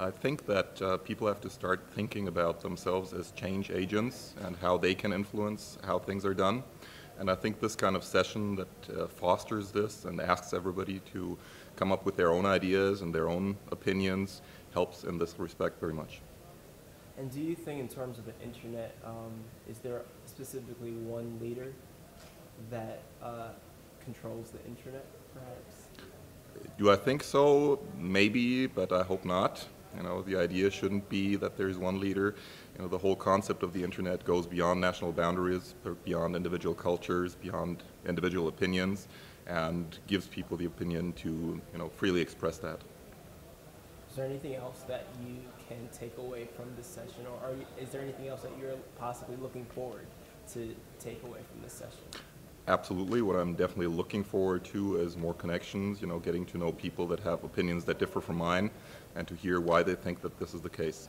I think that people have to start thinking about themselves as change agents and how they can influence how things are done. And I think this kind of session that fosters this and asks everybody to come up with their own ideas and their own opinions helps in this respect very much. And do you think in terms of the internet, is there specifically one leader that controls the internet, perhaps? Do I think so? Maybe, but I hope not. You know, the idea shouldn't be that there is one leader. You know, the whole concept of the internet goes beyond national boundaries, beyond individual cultures, beyond individual opinions, and gives people the opinion to, you know, freely express that. Is there anything else that you can take away from this session, or is there anything else that you're possibly looking forward to take away from this session? Absolutely. What I'm definitely looking forward to is more connections, you know, getting to know people that have opinions that differ from mine and to hear why they think that this is the case.